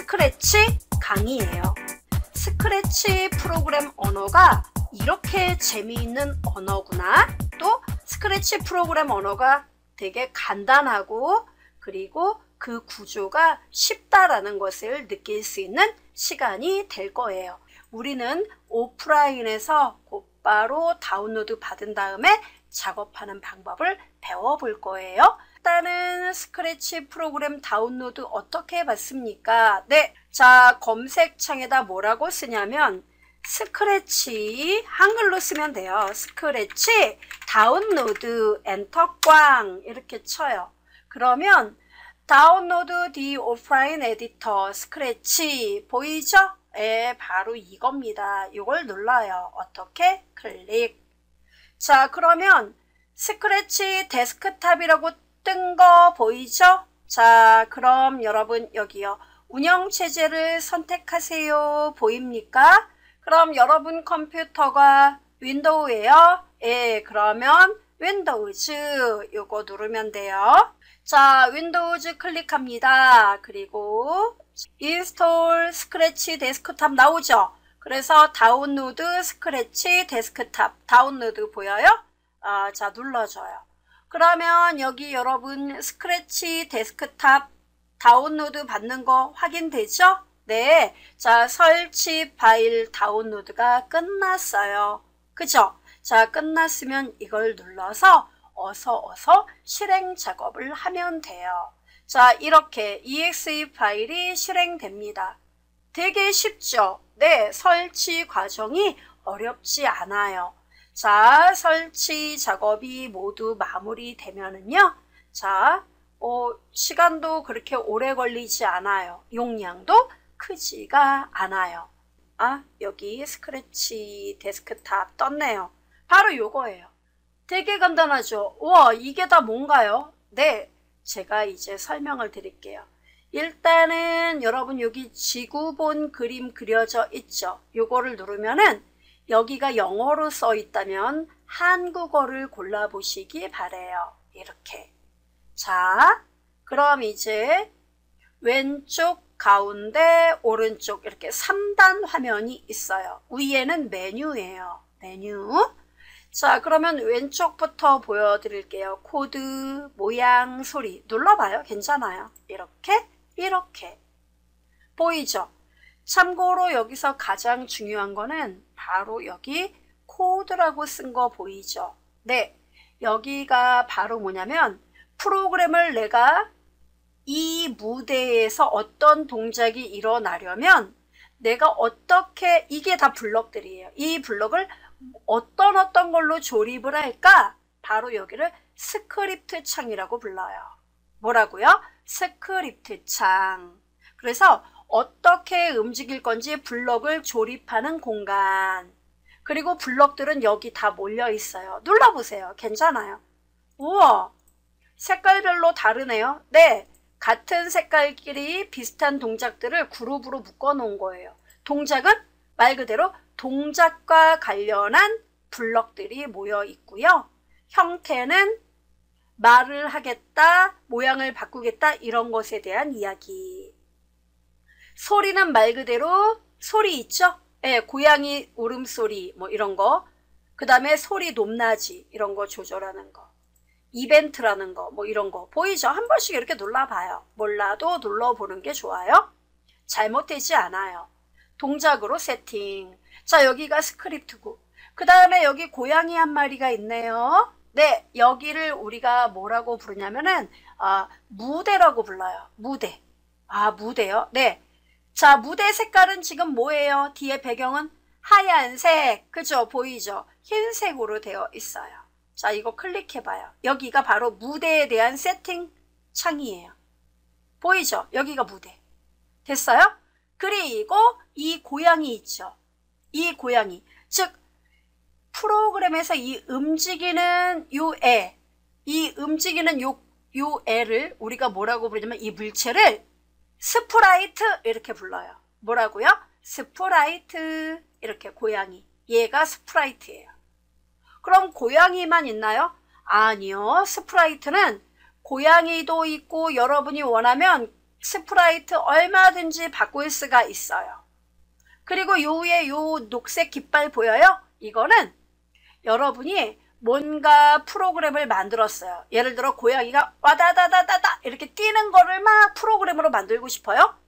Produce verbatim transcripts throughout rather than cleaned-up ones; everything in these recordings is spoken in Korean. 스크래치 강의예요. 스크래치 프로그램 언어가 이렇게 재미있는 언어구나, 또 스크래치 프로그램 언어가 되게 간단하고 그리고 그 구조가 쉽다라는 것을 느낄 수 있는 시간이 될 거예요. 우리는 오프라인에서 곧바로 다운로드 받은 다음에 작업하는 방법을 배워볼 거예요. 일단은 스크래치 프로그램 다운로드 어떻게 받습니까? 네, 자, 검색창에다 뭐라고 쓰냐면 스크래치, 한글로 쓰면 돼요. 스크래치 다운로드 엔터 꽝 이렇게 쳐요. 그러면 다운로드 디 오프라인 에디터 스크래치 보이죠? 예, 바로 이겁니다. 이걸 눌러요. 어떻게? 클릭. 자, 그러면 스크래치 데스크탑이라고 뜬 거 보이죠? 자, 그럼 여러분 여기요. 운영체제를 선택하세요. 보입니까? 그럼 여러분 컴퓨터가 윈도우예요. 예, 그러면 윈도우즈 요거 누르면 돼요. 자, 윈도우즈 클릭합니다. 그리고 인스톨 스크래치 데스크탑 나오죠? 그래서 다운로드 스크래치 데스크탑 다운로드 보여요? 아, 자, 눌러줘요. 그러면 여기 여러분 스크래치 데스크탑 다운로드 받는 거 확인되죠? 네, 자, 설치 파일 다운로드가 끝났어요. 그죠? 자, 끝났으면 이걸 눌러서 어서 어서 실행 작업을 하면 돼요. 자, 이렇게 이엑스이 파일이 실행됩니다. 되게 쉽죠? 네, 설치 과정이 어렵지 않아요. 자, 설치 작업이 모두 마무리되면은요. 자, 어, 시간도 그렇게 오래 걸리지 않아요. 용량도 크지가 않아요. 아, 여기 스크래치 데스크탑 떴네요. 바로 요거예요. 되게 간단하죠? 우와, 이게 다 뭔가요? 네, 제가 이제 설명을 드릴게요. 일단은 여러분 여기 지구본 그림 그려져 있죠? 요거를 누르면은 여기가 영어로 써 있다면 한국어를 골라보시기 바래요. 이렇게. 자, 그럼 이제 왼쪽 가운데 오른쪽 이렇게 삼 단 화면이 있어요. 위에는 메뉴예요. 메뉴. 자, 그러면 왼쪽부터 보여드릴게요. 코드, 모양, 소리 눌러봐요. 괜찮아요. 이렇게 이렇게 보이죠? 참고로 여기서 가장 중요한 거는 바로 여기 코드라고 쓴 거 보이죠? 네, 여기가 바로 뭐냐면 프로그램을 내가 이 무대에서 어떤 동작이 일어나려면 내가 어떻게, 이게 다 블럭들이에요. 이 블럭을 어떤 어떤 걸로 조립을 할까? 바로 여기를 스크립트 창이라고 불러요. 뭐라고요? 스크립트 창. 그래서 어떻게 움직일 건지 블럭을 조립하는 공간. 그리고 블럭들은 여기 다 몰려 있어요. 눌러보세요. 괜찮아요. 우와, 색깔별로 다르네요. 네, 같은 색깔끼리 비슷한 동작들을 그룹으로 묶어 놓은 거예요. 동작은 말 그대로 동작과 관련한 블럭들이 모여 있고요. 형태는 말을 하겠다, 모양을 바꾸겠다 이런 것에 대한 이야기. 소리는 말 그대로 소리 있죠? 예, 고양이 울음소리 뭐 이런 거. 그 다음에 소리 높낮이 이런 거 조절하는 거. 이벤트라는 거, 뭐 이런 거 보이죠? 한 번씩 이렇게 눌러봐요. 몰라도 눌러보는 게 좋아요. 잘못되지 않아요. 동작으로 세팅. 자, 여기가 스크립트고 그 다음에 여기 고양이 한 마리가 있네요. 네, 여기를 우리가 뭐라고 부르냐면은 아, 무대라고 불러요. 무대. 아, 무대요? 네. 자, 무대 색깔은 지금 뭐예요? 뒤에 배경은 하얀색, 그죠? 보이죠? 흰색으로 되어 있어요. 자, 이거 클릭해봐요. 여기가 바로 무대에 대한 세팅 창이에요. 보이죠? 여기가 무대. 됐어요? 그리고 이 고양이 있죠? 이 고양이. 즉, 프로그램에서 이 움직이는 요 애, 이 움직이는 요, 요 애를 우리가 뭐라고 부르냐면 이 물체를 스프라이트 이렇게 불러요. 뭐라고요? 스프라이트. 이렇게 고양이. 얘가 스프라이트예요. 그럼 고양이만 있나요? 아니요. 스프라이트는 고양이도 있고 여러분이 원하면 스프라이트 얼마든지 바꿀 수가 있어요. 그리고 요 위에 요 녹색 깃발 보여요? 이거는 여러분이 뭔가 프로그램을 만들었어요. 예를 들어 고양이가 와다다다다다 이렇게 뛰는 거를 막 프로그램으로 만들고 싶어요.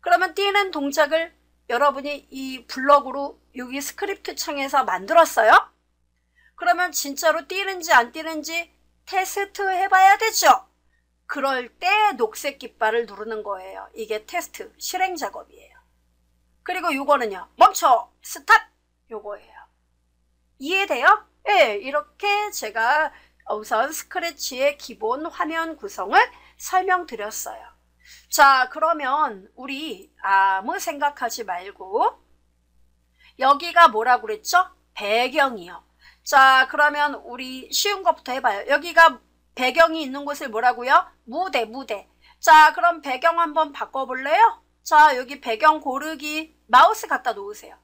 그러면 뛰는 동작을 여러분이 이 블럭으로 여기 스크립트 창에서 만들었어요. 그러면 진짜로 뛰는지 안 뛰는지 테스트 해봐야 되죠. 그럴 때 녹색 깃발을 누르는 거예요. 이게 테스트, 실행 작업이에요. 그리고 요거는요. 멈춰, 스탑, 요거예요. 이해돼요? 예, 이렇게 제가 우선 스크래치의 기본 화면 구성을 설명드렸어요. 자, 그러면 우리 아무 생각하지 말고 여기가 뭐라고 그랬죠? 배경이요. 자, 그러면 우리 쉬운 것부터 해봐요. 여기가 배경이 있는 곳을 뭐라고요? 무대, 무대. 자, 그럼 배경 한번 바꿔볼래요? 자, 여기 배경 고르기 마우스 갖다 놓으세요.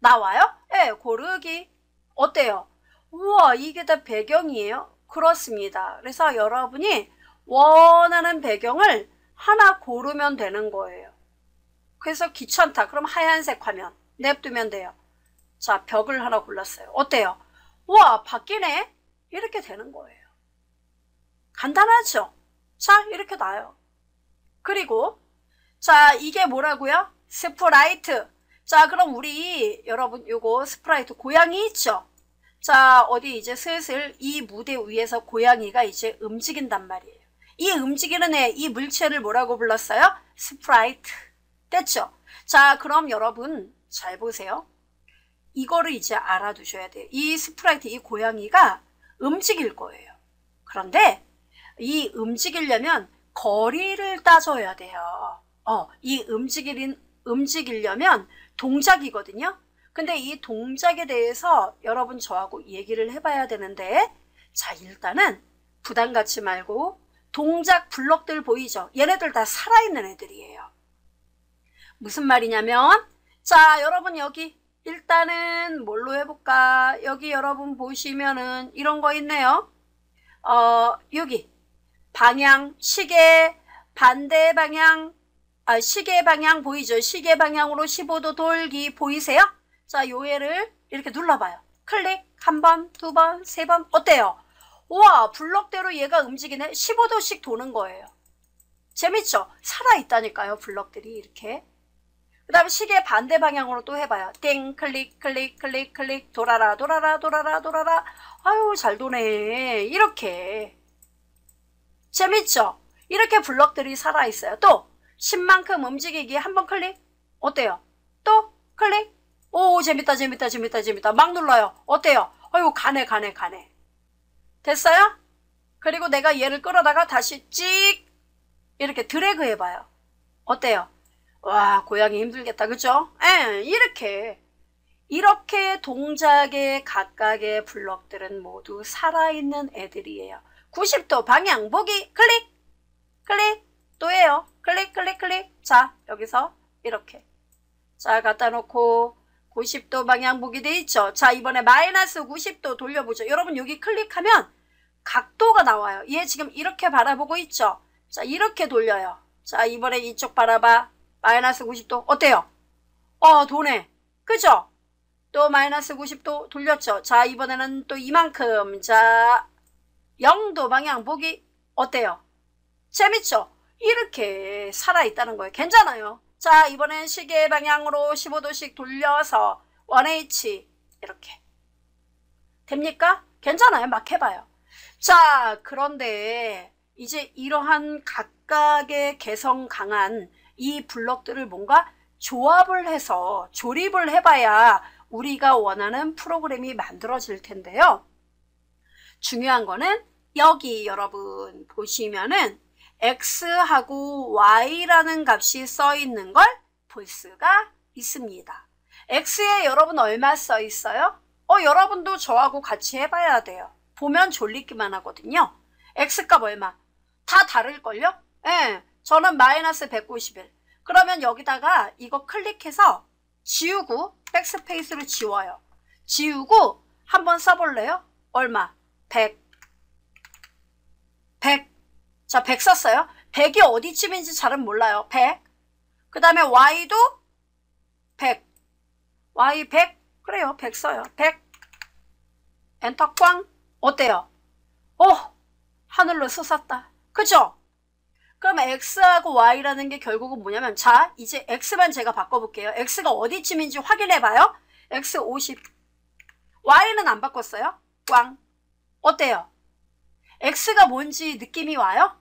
나와요? 예, 고르기. 어때요? 우와, 이게 다 배경이에요? 그렇습니다. 그래서 여러분이 원하는 배경을 하나 고르면 되는 거예요. 그래서 귀찮다. 그럼 하얀색 화면 냅두면 돼요. 자, 벽을 하나 골랐어요. 어때요? 우와, 바뀌네? 이렇게 되는 거예요. 간단하죠? 자, 이렇게 나요. 그리고 자, 이게 뭐라고요? 스프라이트. 자, 그럼 우리 여러분 요거 스프라이트 고양이 있죠? 자, 어디 이제 슬슬 이 무대 위에서 고양이가 이제 움직인단 말이에요. 이 움직이는 애, 이 물체를 뭐라고 불렀어요? 스프라이트. 됐죠? 자, 그럼 여러분 잘 보세요. 이거를 이제 알아두셔야 돼요. 이 스프라이트, 이 고양이가 움직일 거예요. 그런데 이 움직이려면 거리를 따져야 돼요. 어, 이 움직이는, 움직이려면 동작이거든요. 근데 이 동작에 대해서 여러분 저하고 얘기를 해봐야 되는데, 자, 일단은 부담 갖지 말고 동작 블럭들 보이죠? 얘네들 다 살아있는 애들이에요. 무슨 말이냐면, 자, 여러분 여기 일단은 뭘로 해볼까? 여기 여러분 보시면은 이런 거 있네요. 어, 여기 방향, 시계, 반대 방향, 아, 시계 방향 보이죠? 시계 방향으로 십오 도 돌기 보이세요? 자, 요 애를 이렇게 눌러봐요. 클릭, 한 번, 두 번, 세 번. 어때요? 우와, 블럭대로 얘가 움직이네. 십오 도씩 도는 거예요. 재밌죠? 살아있다니까요, 블럭들이 이렇게. 그 다음에 시계 반대 방향으로 또 해봐요. 띵, 클릭, 클릭, 클릭, 클릭, 돌아라, 돌아라, 돌아라, 돌아라. 아유, 잘 도네. 이렇게. 재밌죠? 이렇게 블럭들이 살아있어요. 또, 십만큼 움직이기 한번 클릭. 어때요? 또, 클릭. 오, 재밌다, 재밌다, 재밌다, 재밌다. 막 눌러요. 어때요? 아유, 가네, 가네, 가네. 됐어요? 그리고 내가 얘를 끌어다가 다시 찍! 이렇게 드래그 해봐요. 어때요? 와, 고양이 힘들겠다, 그죠? 예, 이렇게. 이렇게 동작의 각각의 블럭들은 모두 살아있는 애들이에요. 구십 도 방향 보기, 클릭! 클릭! 또 해요. 클릭, 클릭, 클릭. 자, 여기서 이렇게. 자, 갖다 놓고 구십 도 방향 보기 돼 있죠? 자, 이번에 마이너스 구십 도 돌려보죠. 여러분 여기 클릭하면 각도가 나와요. 얘 지금 이렇게 바라보고 있죠? 자, 이렇게 돌려요. 자, 이번에 이쪽 바라봐. 마이너스 구십 도. 어때요? 어, 도네. 그죠? 또 마이너스 구십 도 돌렸죠? 자, 이번에는 또 이만큼. 자, 영 도 방향 보기. 어때요? 재밌죠? 이렇게 살아있다는 거예요. 괜찮아요. 자, 이번엔 시계 방향으로 십오 도씩 돌려서 원 에이치 이렇게 됩니까? 괜찮아요. 막 해봐요. 자, 그런데 이제 이러한 각각의 개성 강한 이 블록들을 뭔가 조합을 해서 조립을 해봐야 우리가 원하는 프로그램이 만들어질 텐데요. 중요한 거는 여기 여러분 보시면은 x하고 y라는 값이 써있는 걸 볼 수가 있습니다. x에 여러분 얼마 써있어요? 어, 여러분도 저하고 같이 해봐야 돼요. 보면 졸리기만 하거든요. x값 얼마? 다 다를걸요? 예, 저는 마이너스 백구십일. 그러면 여기다가 이거 클릭해서 지우고 백스페이스로 지워요. 지우고 한번 써볼래요? 얼마? 백. 백. 자, 백 썼어요. 백이 어디쯤인지 잘은 몰라요. 백. 그 다음에 y도 백. y 백. 그래요. 백 써요. 백. 엔터 꽝. 어때요? 어, 하늘로 솟았다. 그죠? 그럼 x하고 y라는 게 결국은 뭐냐면, 자, 이제 x만 제가 바꿔볼게요. x가 어디쯤인지 확인해봐요. x 오십. y는 안 바꿨어요. 꽝. 어때요? x가 뭔지 느낌이 와요?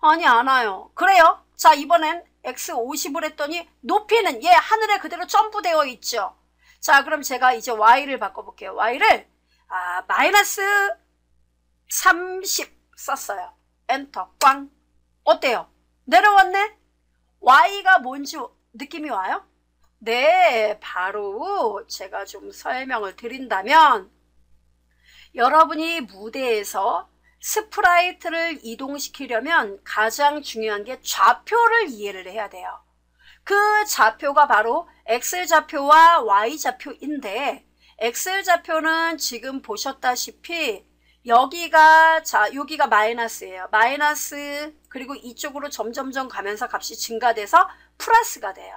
아니, 안 와요. 그래요? 자, 이번엔 x 오십을 했더니 높이는 얘 하늘에 그대로 점프되어 있죠. 자, 그럼 제가 이제 y를 바꿔볼게요. y를 아, 마이너스 삼십 썼어요. 엔터 꽝. 어때요? 내려왔네? y가 뭔지 느낌이 와요? 네, 바로 제가 좀 설명을 드린다면, 여러분이 무대에서 스프라이트를 이동시키려면 가장 중요한 게 좌표를 이해를 해야 돼요. 그 좌표가 바로 X좌표와 Y좌표인데, X좌표는 지금 보셨다시피 여기가, 자, 여기가 마이너스예요. 마이너스, 그리고 이쪽으로 점점점 가면서 값이 증가돼서 플러스가 돼요.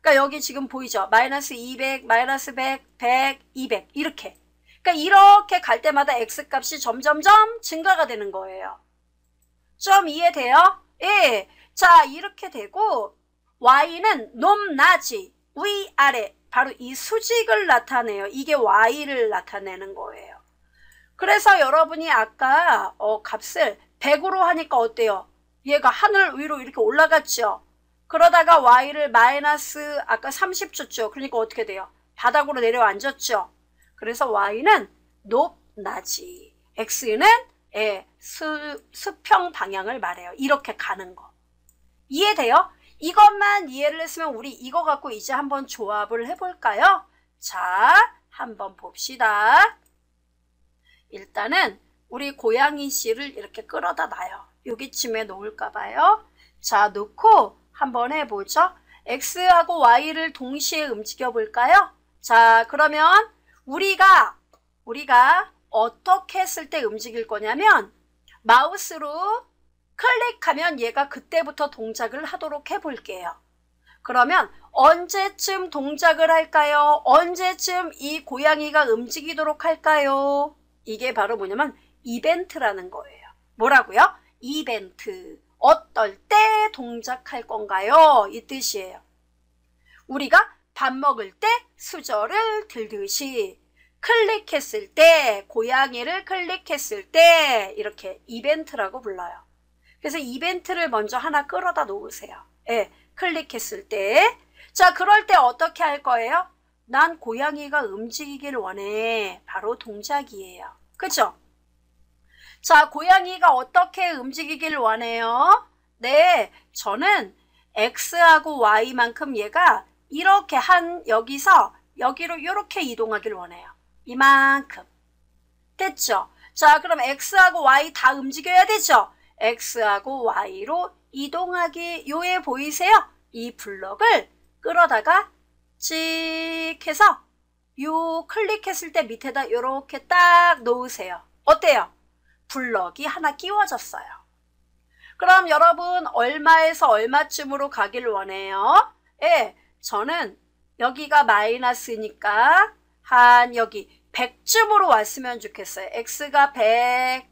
그러니까 여기 지금 보이죠? 마이너스 이백, 마이너스 백, 백, 이백 이렇게. 그러니까 이렇게 갈 때마다 x값이 점점점 증가가 되는 거예요. 좀 이해돼요? 예. 자, 이렇게 되고 y는 높, 낮이, 위, 아래 바로 이 수직을 나타내요. 이게 y를 나타내는 거예요. 그래서 여러분이 아까 어, 값을 백으로 하니까 어때요? 얘가 하늘 위로 이렇게 올라갔죠? 그러다가 y를 마이너스 아까 삼십 줬죠? 그러니까 어떻게 돼요? 바닥으로 내려앉았죠? 그래서 y는 높, 낮이, x는 예, 수, 수평 방향을 말해요. 이렇게 가는 거. 이해돼요? 이것만 이해를 했으면 우리 이거 갖고 이제 한번 조합을 해볼까요? 자, 한번 봅시다. 일단은 우리 고양이 씨를 이렇게 끌어다 놔요. 여기쯤에 놓을까 봐요. 자, 놓고 한번 해보죠. x하고 y를 동시에 움직여 볼까요? 자, 그러면 우리가 우리가 어떻게 했을 때 움직일 거냐면, 마우스로 클릭하면 얘가 그때부터 동작을 하도록 해볼게요. 그러면 언제쯤 동작을 할까요? 언제쯤 이 고양이가 움직이도록 할까요? 이게 바로 뭐냐면 이벤트라는 거예요. 뭐라고요? 이벤트. 어떨 때 동작할 건가요? 이 뜻이에요. 우리가 밥 먹을 때 수저를 들듯이, 클릭했을 때, 고양이를 클릭했을 때 이렇게 이벤트라고 불러요. 그래서 이벤트를 먼저 하나 끌어다 놓으세요. 예, 클릭했을 때. 자, 그럴 때 어떻게 할 거예요? 난 고양이가 움직이길 원해. 바로 동작이에요. 그죠? 자, 고양이가 어떻게 움직이길 원해요? 네, 저는 X하고 Y만큼 얘가 이렇게 한 여기서 여기로 이렇게 이동하길 원해요. 이만큼. 됐죠? 자, 그럼 X하고 Y 다 움직여야 되죠? X하고 Y로 이동하기, 요에 보이세요? 이 블럭을 끌어다가 찍 해서 요 클릭했을 때 밑에다 이렇게 딱 놓으세요. 어때요? 블럭이 하나 끼워졌어요. 그럼 여러분 얼마에서 얼마쯤으로 가길 원해요? 예, 저는 여기가 마이너스니까 한 여기 백쯤으로 왔으면 좋겠어요. x가 백,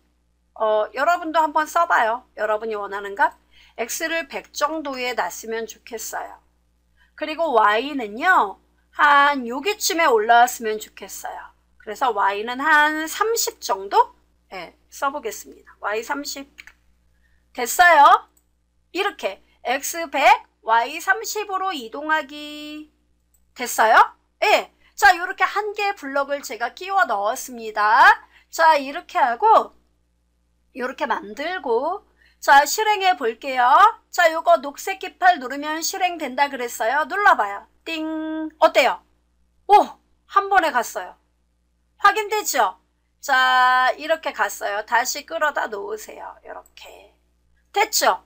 어, 여러분도 한번 써봐요. 여러분이 원하는 값, x를 백 정도에 놨으면 좋겠어요. 그리고 y는요, 한 여기쯤에 올라왔으면 좋겠어요. 그래서 y는 한 삼십 정도? 예, 써보겠습니다. y 삼십. 됐어요. 이렇게 x 백, y 삼십으로 이동하기. 됐어요? 예. 자, 이렇게 한 개의 블럭을 제가 끼워 넣었습니다. 자, 이렇게 하고 이렇게 만들고, 자, 실행해 볼게요. 자, 요거 녹색 깃발 누르면 실행된다 그랬어요. 눌러봐요. 띵. 어때요? 오, 한 번에 갔어요. 확인되죠? 자, 이렇게 갔어요. 다시 끌어다 놓으세요. 이렇게. 됐죠?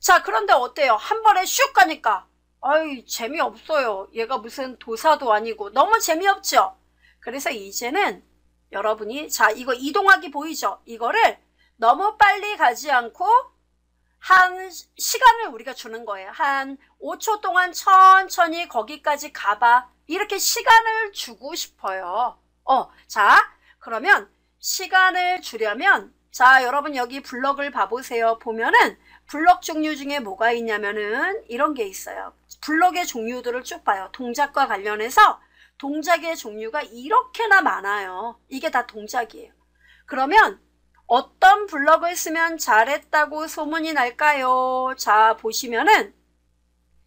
자, 그런데 어때요? 한 번에 슉 가니까 아이, 재미없어요. 얘가 무슨 도사도 아니고 너무 재미없죠? 그래서 이제는 여러분이, 자, 이거 이동하기 보이죠? 이거를 너무 빨리 가지 않고 한 시간을 우리가 주는 거예요. 한 오 초 동안 천천히 거기까지 가봐. 이렇게 시간을 주고 싶어요. 어, 자, 그러면 시간을 주려면, 자, 여러분 여기 블럭을 봐보세요. 보면은 블럭 종류 중에 뭐가 있냐면은 이런 게 있어요. 블럭의 종류들을 쭉 봐요. 동작과 관련해서 동작의 종류가 이렇게나 많아요. 이게 다 동작이에요. 그러면 어떤 블럭을 쓰면 잘했다고 소문이 날까요? 자, 보시면은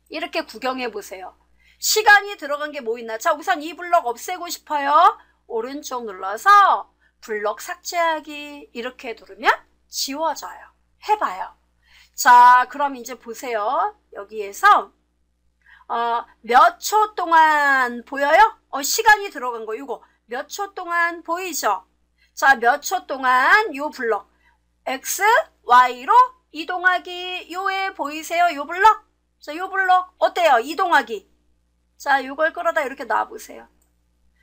이렇게 구경해 보세요. 시간이 들어간 게 뭐 있나? 자, 우선 이 블럭 없애고 싶어요. 오른쪽 눌러서 블럭 삭제하기 이렇게 누르면 지워져요. 해봐요. 자, 그럼 이제 보세요. 여기에서 어, 몇 초 동안 보여요? 어, 시간이 들어간 거 이거 몇 초 동안 보이죠? 자, 몇 초 동안 요 블럭 X, Y로 이동하기 요에 보이세요? 요 블럭? 자, 요 블럭 어때요? 이동하기. 자, 요걸 끌어다 이렇게 놔보세요.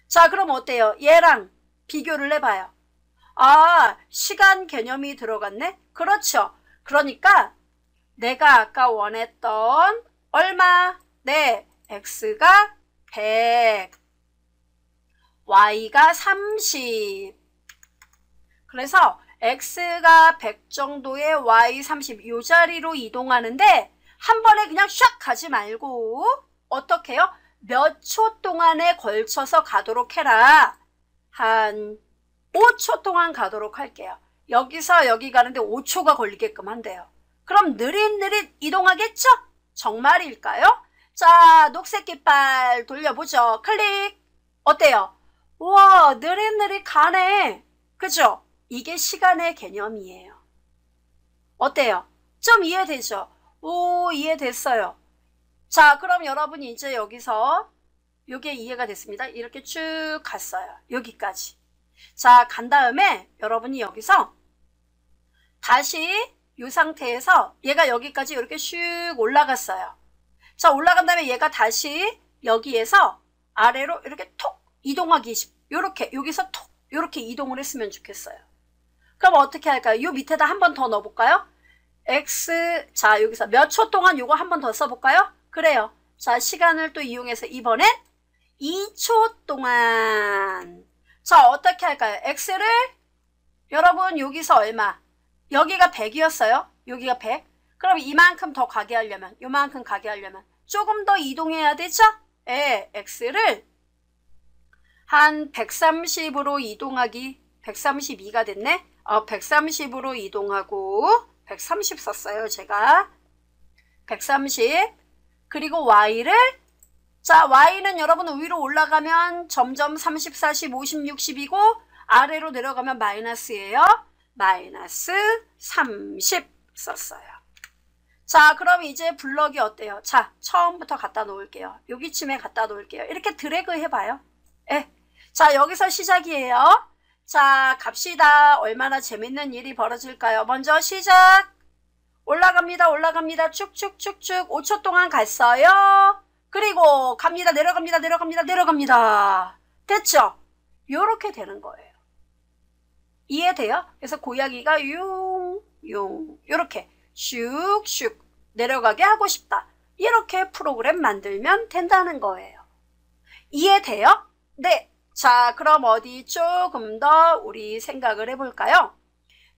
자, 그럼 어때요? 얘랑 비교를 해봐요. 아, 시간 개념이 들어갔네? 그렇죠. 그러니까 내가 아까 원했던 얼마? 네, X가 백, Y가 삼십. 그래서 X가 백 정도의 Y 삼십, 이 자리로 이동하는데 한 번에 그냥 샥 가지 말고 어떻게 해요? 몇 초 동안에 걸쳐서 가도록 해라. 한 오 초 동안 가도록 할게요. 여기서 여기 가는데 오 초가 걸리게끔 한대요. 그럼 느릿느릿 이동하겠죠? 정말일까요? 자, 녹색 깃발 돌려보죠. 클릭! 어때요? 우와, 느릿느릿 가네. 그죠? 이게 시간의 개념이에요. 어때요? 좀 이해되죠? 오, 이해됐어요. 자, 그럼 여러분 이제 여기서 요게 이해가 됐습니다. 이렇게 쭉 갔어요. 여기까지. 자, 간 다음에 여러분이 여기서 다시 이 상태에서 얘가 여기까지 이렇게 슉 올라갔어요. 자, 올라간 다음에 얘가 다시 여기에서 아래로 이렇게 톡 이동하기 요렇게 여기서 톡 요렇게 이동을 했으면 좋겠어요. 그럼 어떻게 할까요? 요 밑에다 한 번 더 넣어볼까요? X, 자, 여기서 몇 초 동안 요거 한 번 더 써볼까요? 그래요. 자, 시간을 또 이용해서 이번엔 이 초 동안. 자, 어떻게 할까요? X를 여러분 여기서 얼마? 여기가 백이었어요. 여기가 백. 그럼 이만큼 더 가게 하려면, 요만큼 가게 하려면 조금 더 이동해야 되죠? 예, X를 한 백삼십으로 이동하기. 백삼십이가 됐네. 어, 백삼십으로 이동하고 백삼십 썼어요, 제가. 백삼십. 그리고 Y를, 자, Y는 여러분 위로 올라가면 점점 삼십, 사십, 오십, 육십이고 아래로 내려가면 마이너스예요. 마이너스 삼십 썼어요. 자, 그럼 이제 블럭이 어때요? 자, 처음부터 갖다 놓을게요. 여기쯤에 갖다 놓을게요. 이렇게 드래그 해봐요. 예. 자, 여기서 시작이에요. 자, 갑시다. 얼마나 재밌는 일이 벌어질까요? 먼저 시작. 올라갑니다. 올라갑니다. 쭉쭉쭉쭉 오 초 동안 갔어요. 그리고 갑니다. 내려갑니다. 내려갑니다. 내려갑니다. 됐죠? 요렇게 되는 거예요. 이해돼요? 그래서 고양이가 용용 요렇게 슉슉 내려가게 하고 싶다. 이렇게 프로그램 만들면 된다는 거예요. 이해돼요? 네. 자, 그럼 어디 조금 더 우리 생각을 해볼까요?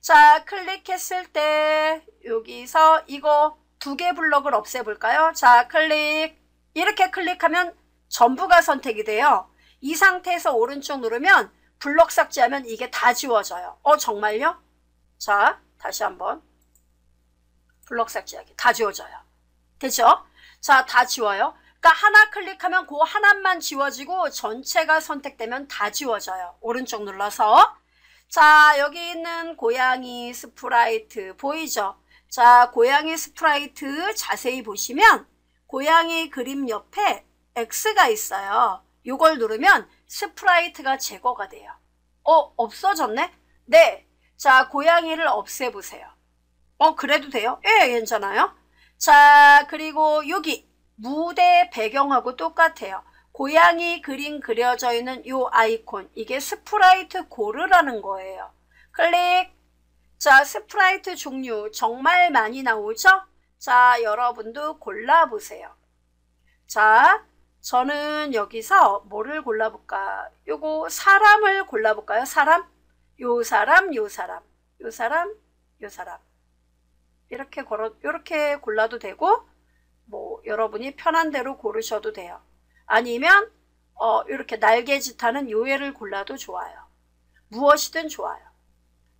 자, 클릭했을 때 여기서 이거 두 개 블럭을 없애볼까요? 자, 클릭. 이렇게 클릭하면 전부가 선택이 돼요. 이 상태에서 오른쪽 누르면 블럭 삭제하면 이게 다 지워져요. 어, 정말요? 자, 다시 한번 블럭 삭제하기. 다 지워져요. 되죠? 자, 다 지워요. 그러니까 하나 클릭하면 그 하나만 지워지고 전체가 선택되면 다 지워져요. 오른쪽 눌러서. 자, 여기 있는 고양이 스프라이트 보이죠? 자, 고양이 스프라이트 자세히 보시면 고양이 그림 옆에 X가 있어요. 요걸 누르면 스프라이트가 제거가 돼요. 어, 없어졌네? 네. 자, 고양이를 없애보세요. 어, 그래도 돼요? 예, 괜찮아요. 자, 그리고 여기 무대 배경하고 똑같아요. 고양이 그림 그려져 있는 요 아이콘, 이게 스프라이트 고르라는 거예요. 클릭. 자, 스프라이트 종류 정말 많이 나오죠? 자, 여러분도 골라보세요. 자, 저는 여기서 뭐를 골라볼까? 요거 사람을 골라볼까요? 사람? 요 사람, 요 사람, 요 사람, 요 사람. 이렇게 걸어, 이렇게 골라도 되고, 뭐, 여러분이 편한 대로 고르셔도 돼요. 아니면, 어, 이렇게 날개짓하는 요 애를 골라도 좋아요. 무엇이든 좋아요.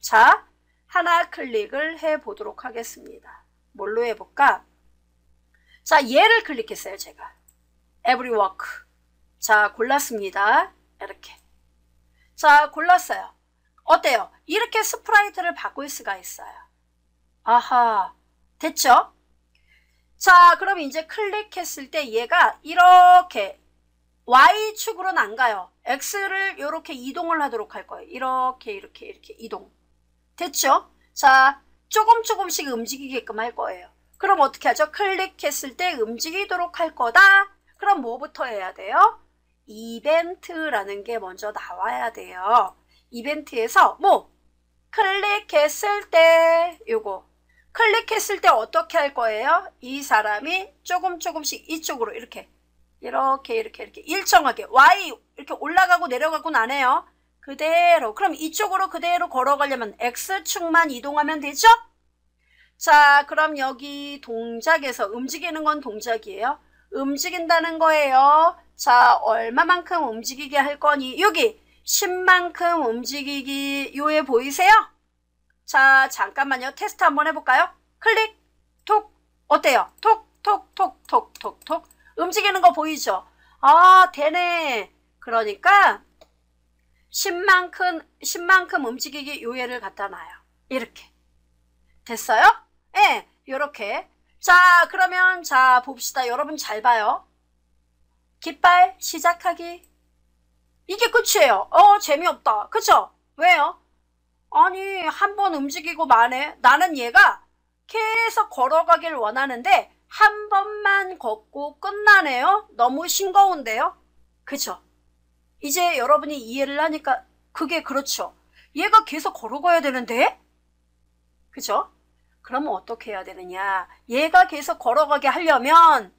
자, 하나 클릭을 해 보도록 하겠습니다. 뭘로 해볼까? 자, 얘를 클릭했어요, 제가. Every Walk. 자, 골랐습니다. 이렇게. 자, 골랐어요. 어때요? 이렇게 스프라이트를 바꿀 수가 있어요. 아하, 됐죠? 자, 그럼 이제 클릭했을 때 얘가 이렇게 Y축으로는 안 가요. X를 이렇게 이동을 하도록 할 거예요. 이렇게 이렇게 이렇게 이동. 됐죠? 자, 조금 조금씩 움직이게끔 할 거예요. 그럼 어떻게 하죠? 클릭했을 때 움직이도록 할 거다. 그럼 뭐부터 해야 돼요? 이벤트라는 게 먼저 나와야 돼요. 이벤트에서 뭐 클릭했을 때 요거 클릭했을 때 어떻게 할 거예요? 이 사람이 조금 조금씩 이쪽으로 이렇게 이렇게 이렇게 이렇게 일정하게 Y 이렇게 올라가고 내려가고는 안 해요. 그대로. 그럼 이쪽으로 그대로 걸어가려면 X축만 이동하면 되죠? 자, 그럼 여기 동작에서 움직이는 건 동작이에요. 움직인다는 거예요. 자, 얼마만큼 움직이게 할 거니? 여기 십만큼 움직이기 요에 보이세요? 자, 잠깐만요. 테스트 한번 해볼까요? 클릭, 톡, 어때요? 톡, 톡, 톡, 톡, 톡, 톡. 움직이는 거 보이죠? 아, 되네. 그러니까 십만큼, 십만큼 움직이기 요예를 갖다 놔요. 이렇게. 됐어요? 예, 네, 요렇게. 자, 그러면 자, 봅시다. 여러분 잘 봐요. 깃발 시작하기. 이게 끝이에요. 어, 재미없다. 그쵸? 왜요? 아니, 한 번 움직이고 마네. 나는 얘가 계속 걸어가길 원하는데 한 번만 걷고 끝나네요. 너무 싱거운데요. 그쵸? 이제 여러분이 이해를 하니까 그게 그렇죠. 얘가 계속 걸어가야 되는데? 그죠? 그러면 어떻게 해야 되느냐. 얘가 계속 걸어가게 하려면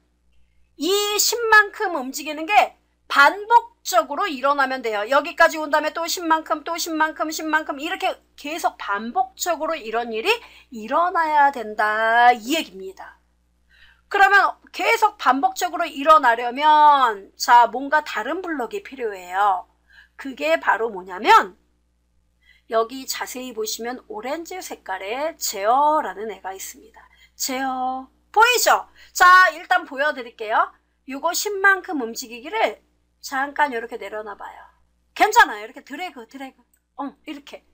이 십만큼 움직이는 게 반복적으로 일어나면 돼요. 여기까지 온 다음에 또 십만큼, 또 십만큼, 십만큼 이렇게 계속 반복적으로 이런 일이 일어나야 된다. 이 얘기입니다. 그러면 계속 반복적으로 일어나려면 자, 뭔가 다른 블럭이 필요해요. 그게 바로 뭐냐면 여기 자세히 보시면 오렌지 색깔의 제어라는 애가 있습니다. 제어 보이죠? 자, 일단 보여드릴게요. 요거 십만큼 움직이기를 잠깐 이렇게 내려놔봐요. 괜찮아요. 이렇게 드래그 드래그 어, 이렇게.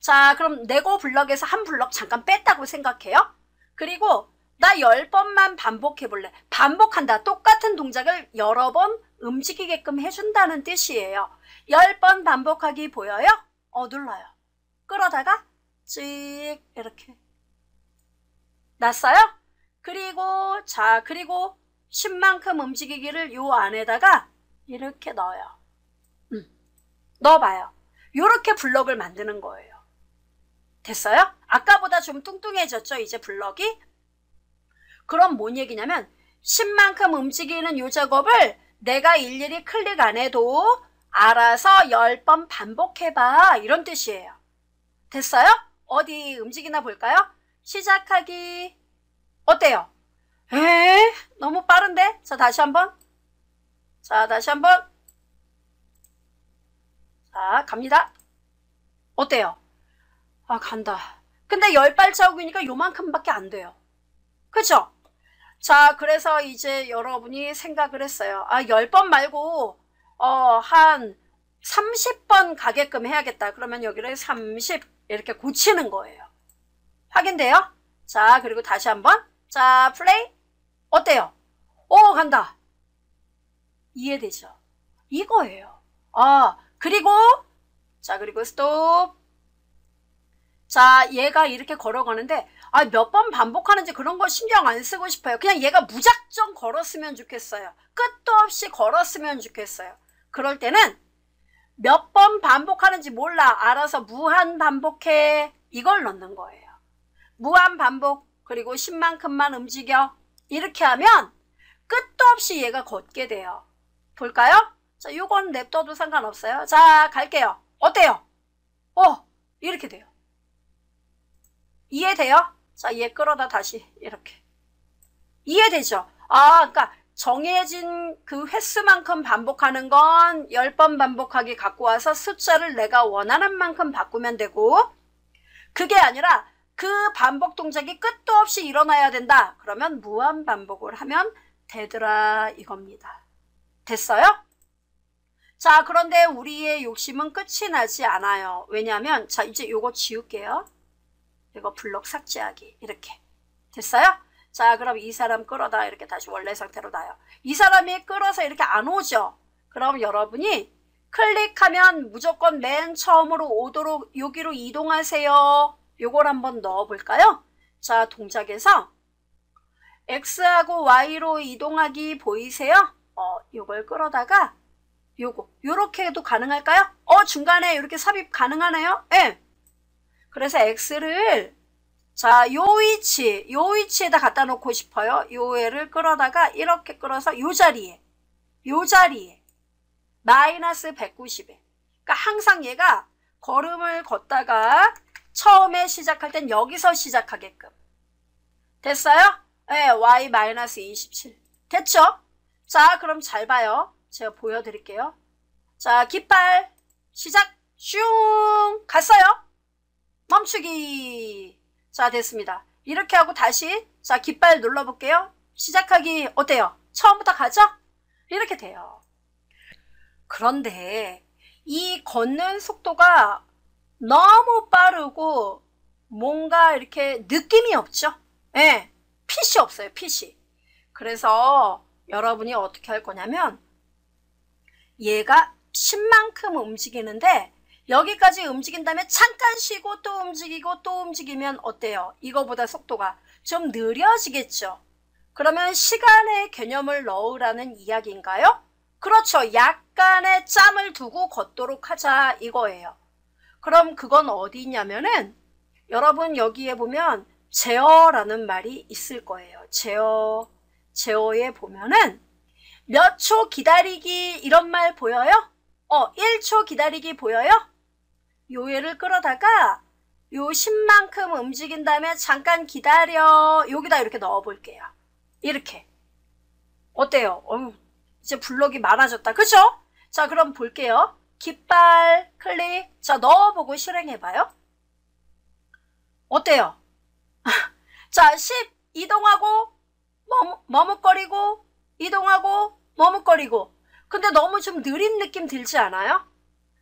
자, 그럼 네고 블럭에서 한 블럭 잠깐 뺐다고 생각해요. 그리고 나 열 번만 반복해볼래. 반복한다. 똑같은 동작을 여러 번 움직이게끔 해준다는 뜻이에요. 열 번 반복하기 보여요? 어, 눌러요. 끌어다가 찍 이렇게. 났어요? 그리고 자, 그리고 십만큼 움직이기를 요 안에다가 이렇게 넣어요. 음, 넣어봐요. 요렇게 블럭을 만드는 거예요. 됐어요? 아까보다 좀 뚱뚱해졌죠? 이제 블럭이? 그럼 뭔 얘기냐면 십만큼 움직이는 요 작업을 내가 일일이 클릭 안 해도 알아서 열 번 반복해봐. 이런 뜻이에요. 됐어요? 어디 움직이나 볼까요? 시작하기. 어때요? 에? 너무 빠른데? 자, 다시 한번. 자, 다시 한번. 자, 갑니다. 어때요? 아, 간다. 근데 열 발자국이니까 요만큼밖에 안 돼요. 그쵸? 자, 그래서 이제 여러분이 생각을 했어요. 아, 열 번 말고 어, 한 삼십 번 가게끔 해야겠다. 그러면 여기를 삼십 이렇게 고치는 거예요. 확인돼요? 자, 그리고 다시 한번. 자, 플레이. 어때요? 오, 간다. 이해되죠? 이거예요. 아, 그리고 자, 그리고 스톱. 자, 얘가 이렇게 걸어가는데 아, 몇 번 반복하는지 그런 거 신경 안 쓰고 싶어요. 그냥 얘가 무작정 걸었으면 좋겠어요. 끝도 없이 걸었으면 좋겠어요. 그럴 때는 몇 번 반복하는지 몰라. 알아서 무한 반복해. 이걸 넣는 거예요. 무한 반복, 그리고 십만큼만 움직여. 이렇게 하면 끝도 없이 얘가 걷게 돼요. 볼까요? 자, 요건 냅둬도 상관없어요. 자, 갈게요. 어때요? 어, 이렇게 돼요. 이해돼요? 자, 얘 끌어다 다시 이렇게. 이해되죠? 아, 그러니까 정해진 그 횟수만큼 반복하는 건 열 번 반복하기 갖고 와서 숫자를 내가 원하는 만큼 바꾸면 되고, 그게 아니라 그 반복 동작이 끝도 없이 일어나야 된다. 그러면 무한 반복을 하면 되더라 이겁니다. 됐어요? 자, 그런데 우리의 욕심은 끝이 나지 않아요. 왜냐하면, 자, 이제 요거 지울게요. 이거 블록 삭제하기. 이렇게 됐어요? 자, 그럼 이 사람 끌어다 이렇게 다시 원래 상태로 놔요. 이 사람이 끌어서 이렇게 안 오죠. 그럼 여러분이 클릭하면 무조건 맨 처음으로 오도록 여기로 이동하세요. 요걸 한번 넣어 볼까요? 자, 동작에서 X하고 Y로 이동하기 보이세요? 어, 요걸 끌어다가 요거 요렇게 해도 가능할까요? 어, 중간에 이렇게 삽입 가능하나요? 예. 그래서 X를, 자, 요 위치, 요 위치에다 갖다 놓고 싶어요. 요 애를 끌어다가 이렇게 끌어서 요 자리에, 요 자리에 마이너스 백구십에. 그러니까 항상 얘가 걸음을 걷다가 처음에 시작할 땐 여기서 시작하게끔. 됐어요? 네, 와이 마이너스 이십칠. 됐죠? 자, 그럼 잘 봐요. 제가 보여드릴게요. 자, 깃발 시작. 슝, 갔어요. 멈추기. 자, 됐습니다. 이렇게 하고 다시, 자, 깃발 눌러볼게요. 시작하기. 어때요? 처음부터 가죠? 이렇게 돼요. 그런데 이 걷는 속도가 너무 빠르고 뭔가 이렇게 느낌이 없죠? 예, 네, 핏이 없어요, 핏이. 그래서 여러분이 어떻게 할 거냐면, 얘가 십만큼 움직이는데 여기까지 움직인 다음에 잠깐 쉬고 또 움직이고 또 움직이면 어때요? 이거보다 속도가 좀 느려지겠죠? 그러면 시간의 개념을 넣으라는 이야기인가요? 그렇죠. 약간의 짬을 두고 걷도록 하자 이거예요. 그럼 그건 어디 있냐면은, 여러분 여기에 보면 제어라는 말이 있을 거예요. 제어, 제어에 보면은 몇 초 기다리기 이런 말 보여요? 어, 일 초 기다리기 보여요? 요 얘를 끌어다가 요 십만큼 움직인 다음에 잠깐 기다려. 여기다 이렇게 넣어 볼게요. 이렇게. 어때요? 어휴, 이제 블록이 많아졌다. 그죠? 자, 그럼 볼게요. 깃발 클릭. 자, 넣어보고 실행해봐요. 어때요? 자, 십 이동하고 머무, 머뭇거리고 이동하고 머뭇거리고. 근데 너무 좀 느린 느낌 들지 않아요?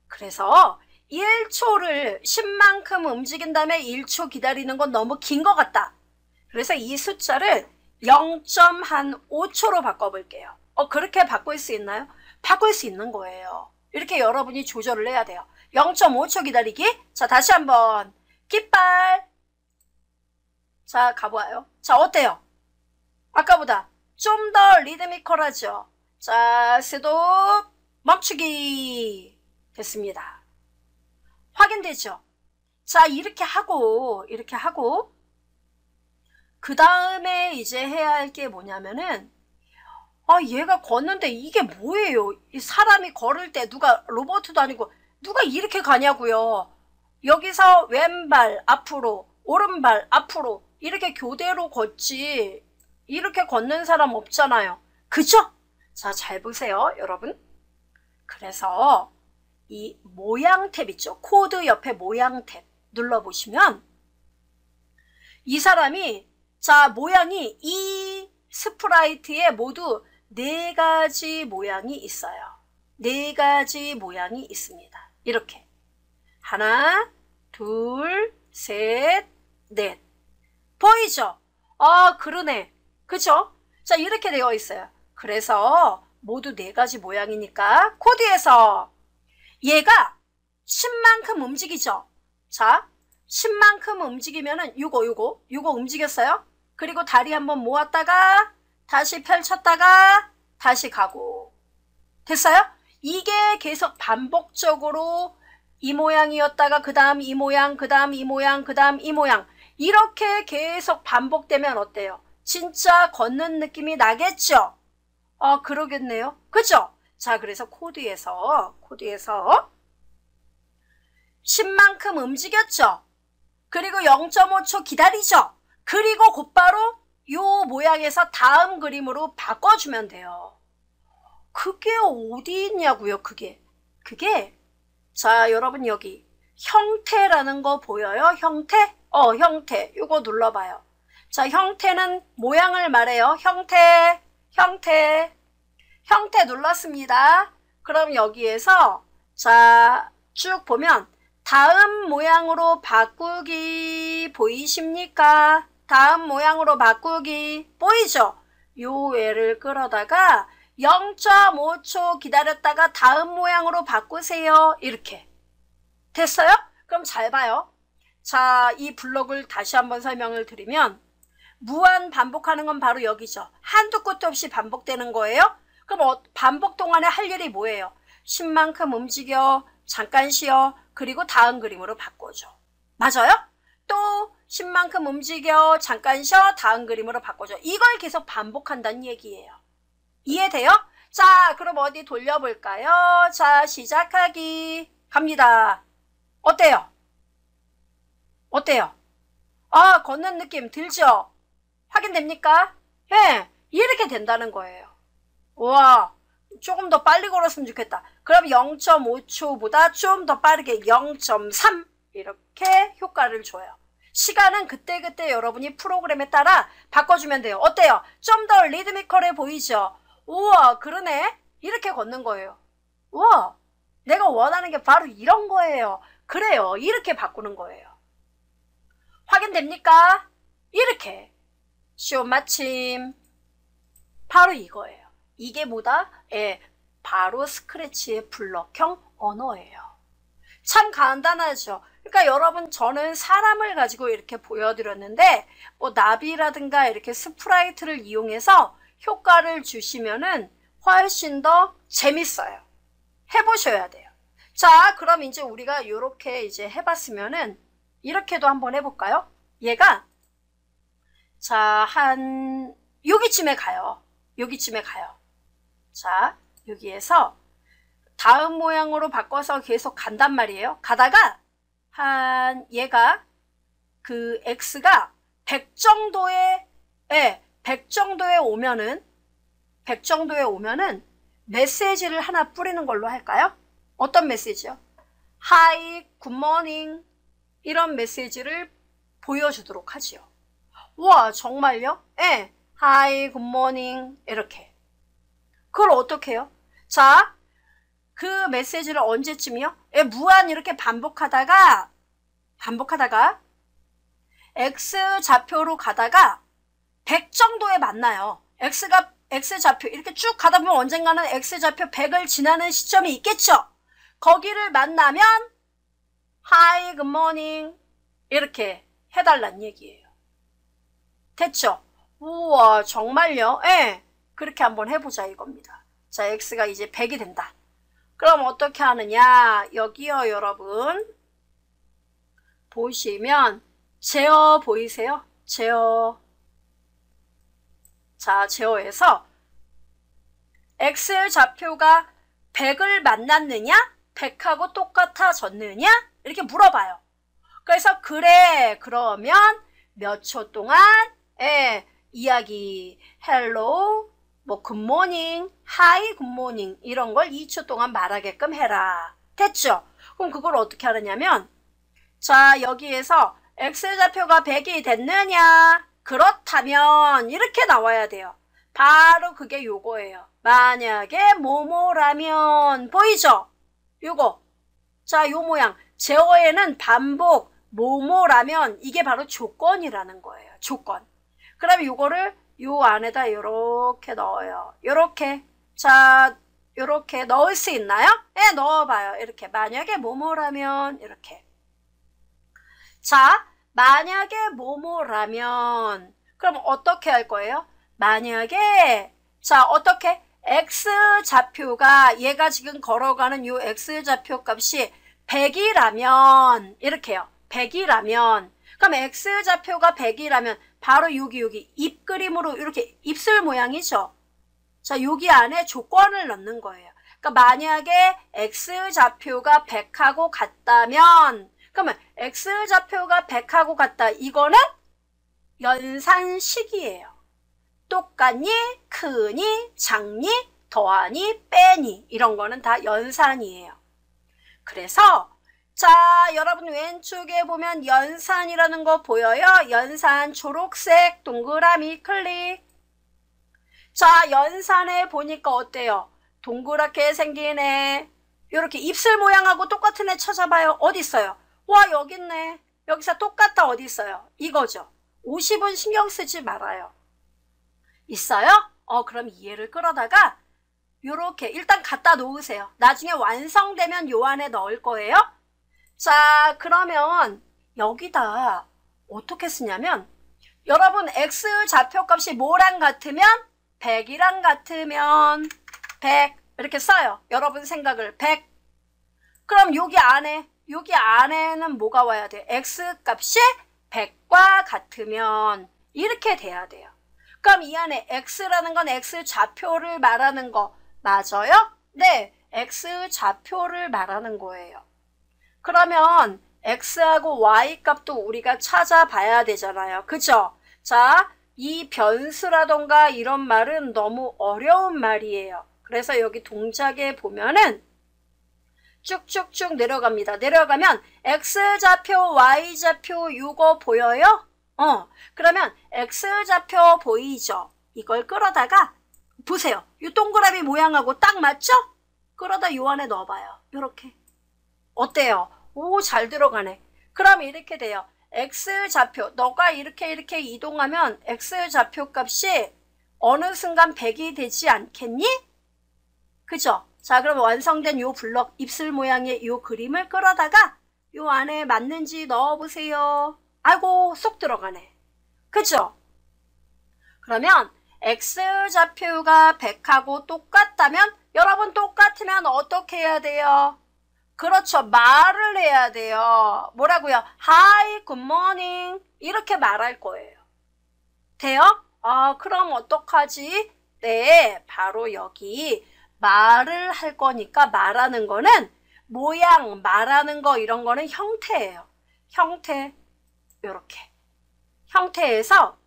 그래서 일 초를 십만큼 움직인 다음에 일 초 기다리는 건 너무 긴 것 같다. 그래서 이 숫자를 영 점 오 초로 바꿔볼게요. 어, 그렇게 바꿀 수 있나요? 바꿀 수 있는 거예요. 이렇게 여러분이 조절을 해야 돼요. 영 점 오 초 기다리기. 자, 다시 한번 깃발. 자, 가봐요. 자, 어때요? 아까보다 좀 더 리드미컬하죠? 자, 스톱, 멈추기. 됐습니다. 확인되죠? 자, 이렇게 하고 이렇게 하고 그 다음에 이제 해야 할 게 뭐냐면은, 아, 얘가 걷는데 이게 뭐예요? 이 사람이 걸을 때 누가 로봇도 아니고 누가 이렇게 가냐고요. 여기서 왼발 앞으로, 오른발 앞으로 이렇게 교대로 걷지 이렇게 걷는 사람 없잖아요. 그죠? 자, 잘 보세요, 여러분. 그래서 이 모양 탭 있죠? 코드 옆에 모양 탭 눌러보시면 이 사람이, 자, 모양이 이 스프라이트에 모두 네 가지 모양이 있어요. 네 가지 모양이 있습니다. 이렇게 하나, 둘, 셋, 넷. 보이죠? 아, 그러네. 그죠? 자, 이렇게 되어 있어요. 그래서 모두 네 가지 모양이니까 코드에서 얘가 십만큼 움직이죠? 자, 십만큼 움직이면은 요거 요거 요거 움직였어요? 그리고 다리 한번 모았다가 다시 펼쳤다가 다시 가고. 됐어요? 이게 계속 반복적으로 이 모양이었다가 그 다음 이 모양, 그 다음 이 모양, 그 다음 이 모양 이렇게 계속 반복되면 어때요? 진짜 걷는 느낌이 나겠죠? 아, 그러겠네요. 그죠? 자, 그래서 코드에서 코드에서 십만큼 움직였죠? 그리고 영 점 오 초 기다리죠? 그리고 곧바로 이 모양에서 다음 그림으로 바꿔주면 돼요. 그게 어디 있냐고요, 그게. 그게 자, 여러분 여기 형태라는 거 보여요? 형태? 어, 형태. 이거 눌러봐요. 자, 형태는 모양을 말해요. 형태, 형태, 형태 눌렀습니다. 그럼 여기에서 자, 쭉 보면 다음 모양으로 바꾸기 보이십니까? 다음 모양으로 바꾸기 보이죠? 요 애를 끌어다가 영 점 오 초 기다렸다가 다음 모양으로 바꾸세요. 이렇게 됐어요? 그럼 잘 봐요. 자, 이 블록을 다시 한번 설명을 드리면 무한 반복하는 건 바로 여기죠. 한두 끝도 없이 반복되는 거예요. 그럼 반복 동안에 할 일이 뭐예요? 십만큼 움직여, 잠깐 쉬어, 그리고 다음 그림으로 바꿔줘. 맞아요? 또 십만큼 움직여, 잠깐 쉬어, 다음 그림으로 바꿔줘. 이걸 계속 반복한다는 얘기예요. 이해돼요? 자, 그럼 어디 돌려볼까요? 자, 시작하기 갑니다. 어때요? 어때요? 아, 걷는 느낌 들죠? 확인됩니까? 예, 이렇게 된다는 거예요. 우와, 조금 더 빨리 걸었으면 좋겠다. 그럼 영 점 오 초보다 좀 더 빠르게 영 점 삼 이렇게 효과를 줘요. 시간은 그때그때 여러분이 프로그램에 따라 바꿔주면 돼요. 어때요? 좀 더 리드미컬해 보이죠? 우와, 그러네? 이렇게 걷는 거예요. 우와, 내가 원하는 게 바로 이런 거예요. 그래요, 이렇게 바꾸는 거예요. 확인됩니까? 이렇게 시험 마침 바로 이거예요. 이게 뭐다? 예, 바로 스크래치의 블록형 언어예요. 참 간단하죠? 그러니까 여러분, 저는 사람을 가지고 이렇게 보여드렸는데 뭐 나비라든가 이렇게 스프라이트를 이용해서 효과를 주시면은 훨씬 더 재밌어요. 해보셔야 돼요. 자, 그럼 이제 우리가 이렇게 이제 해봤으면은 이렇게도 한번 해볼까요? 얘가 자, 한 여기쯤에 가요. 여기쯤에 가요. 자, 여기에서 다음 모양으로 바꿔서 계속 간단 말이에요. 가다가 한 얘가 그 x가 백 정도에 예, 백 정도에 오면은 백 정도에 오면은 메시지를 하나 뿌리는 걸로 할까요? 어떤 메시지요? Hi, good morning 이런 메시지를 보여주도록 하지요. 우와, 정말요? 예, Hi, good morning 이렇게. 그걸 어떻게 해요? 자, 그 메시지를 언제쯤이요? 예, 무한 이렇게 반복하다가 반복하다가 X좌표로 가다가 백 정도에 만나요. X가 X좌표 이렇게 쭉 가다 보면 언젠가는 X좌표 백을 지나는 시점이 있겠죠. 거기를 만나면 Hi, good morning 이렇게 해달란 얘기예요. 됐죠? 우와, 정말요? 예, 그렇게 한번 해보자 이겁니다. 자, X가 이제 백이 된다. 그럼 어떻게 하느냐, 여기요 여러분 보시면 제어 보이세요? 제어. 자, 제어에서 X좌표가 백을 만났느냐, 백하고 똑같아졌느냐 이렇게 물어봐요. 그래서 그래, 그러면 몇 초 동안 예, 이야기 헬로 뭐 굿모닝, 하이 굿모닝 이런 걸 이 초 동안 말하게끔 해라. 됐죠? 그럼 그걸 어떻게 하느냐면 자, 여기에서 X좌표가 백이 됐느냐, 그렇다면 이렇게 나와야 돼요. 바로 그게 요거예요. 만약에 뭐뭐라면 보이죠? 요거. 자, 요 모양. 제어에는 반복 뭐뭐라면 이게 바로 조건이라는 거예요. 조건. 그럼 요거를 요 안에다 요렇게 넣어요. 요렇게. 자, 요렇게 넣을 수 있나요? 예, 넣어봐요. 이렇게. 만약에 뭐뭐라면 이렇게. 자, 만약에 뭐뭐라면 그럼 어떻게 할 거예요? 만약에 자, 어떻게 x좌표가 얘가 지금 걸어가는 이 x좌표 값이 백이라면 이렇게요. 백이라면 그럼 x좌표가 백이라면 바로 여기 여기 입 그림으로 이렇게 입술 모양이죠. 자, 여기 안에 조건을 넣는 거예요. 그러니까 만약에 x좌표가 백하고 같다면 그러면 x좌표가 백하고 같다. 이거는 연산식이에요. 똑같니, 크니, 작니, 더하니, 빼니 이런 거는 다 연산이에요. 그래서 자, 여러분 왼쪽에 보면 연산이라는 거 보여요? 연산 초록색 동그라미 클릭. 자, 연산에 보니까 어때요? 동그랗게 생긴 애 이렇게 입술 모양하고 똑같은 애 찾아봐요. 어디 있어요? 와, 여기 있네. 여기서 똑같다. 어디 있어요? 이거죠. 오십은 신경 쓰지 말아요. 있어요? 어, 그럼 이해를 끌어다가 요렇게 일단 갖다 놓으세요. 나중에 완성되면 요 안에 넣을 거예요. 자, 그러면 여기다 어떻게 쓰냐면 여러분 x좌표 값이 뭐랑 같으면 백이랑 같으면 백 이렇게 써요. 여러분 생각을 백. 그럼 여기 안에 여기 안에는 뭐가 와야 돼요? x값이 백과 같으면 이렇게 돼야 돼요. 그럼 이 안에 x라는 건 x좌표를 말하는 거 맞아요? 네, x좌표를 말하는 거예요. 그러면 x하고 y값도 우리가 찾아봐야 되잖아요. 그죠? 자, 이 변수라던가 이런 말은 너무 어려운 말이에요. 그래서 여기 동작에 보면은 쭉쭉쭉 내려갑니다. 내려가면 x좌표, y좌표 요거 보여요? 어, 그러면 x좌표 보이죠? 이걸 끌어다가 보세요. 이 동그라미 모양하고 딱 맞죠? 끌어다 요 안에 넣어봐요. 요렇게. 어때요? 오, 잘 들어가네. 그럼 이렇게 돼요. x좌표, 너가 이렇게 이렇게 이동하면 x좌표 값이 어느 순간 백이 되지 않겠니? 그죠? 자, 그럼 완성된 요 블럭, 입술 모양의 요 그림을 끌어다가 요 안에 맞는지 넣어보세요. 아이고, 쏙 들어가네. 그죠? 그러면 x좌표가 백하고 똑같다면 여러분 똑같으면 어떻게 해야 돼요? 그렇죠. 말을 해야 돼요. 뭐라고요? Hi, good morning 이렇게 말할 거예요. 돼요? 아, 그럼 어떡하지? 네, 바로 여기 말을 할 거니까 말하는 거는 모양, 말하는 거 이런 거는 형태예요. 형태. 요렇게 형태에서